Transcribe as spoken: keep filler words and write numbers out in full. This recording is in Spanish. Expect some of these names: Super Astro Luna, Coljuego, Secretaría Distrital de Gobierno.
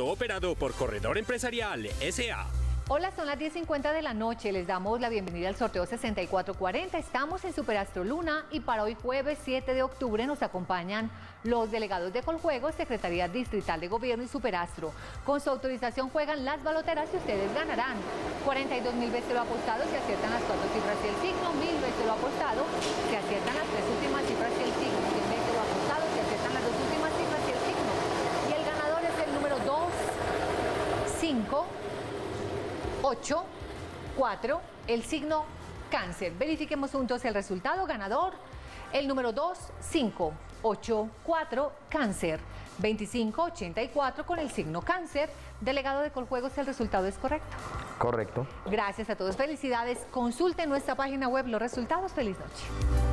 proyecto operado por Corredor Empresarial ese a Hola, son las diez cincuenta de la noche, les damos la bienvenida al sorteo sesenta y cuatro cuarenta, estamos en Super Astro Luna y para hoy jueves siete de octubre nos acompañan los delegados de Coljuego, Secretaría Distrital de Gobierno y Super Astro. Con su autorización juegan las baloteras y ustedes ganarán cuarenta y dos mil veces lo apostado si aciertan las cuatro cifras y el signo, mil veces lo apostado si aciertan las tres últimas cifras y el signo, cien veces lo apostado si aciertan las dos últimas cifras y el signo. Y el ganador es el número dos, cinco, ocho, cuatro, el signo cáncer. Verifiquemos juntos el resultado ganador. El número dos, cinco, ocho, cuatro, cáncer. veinticinco ochenta y cuatro con el signo cáncer. Delegado de Coljuegos, ¿el resultado es correcto? Correcto. Gracias a todos. Felicidades. Consulten nuestra página web los resultados. Feliz noche.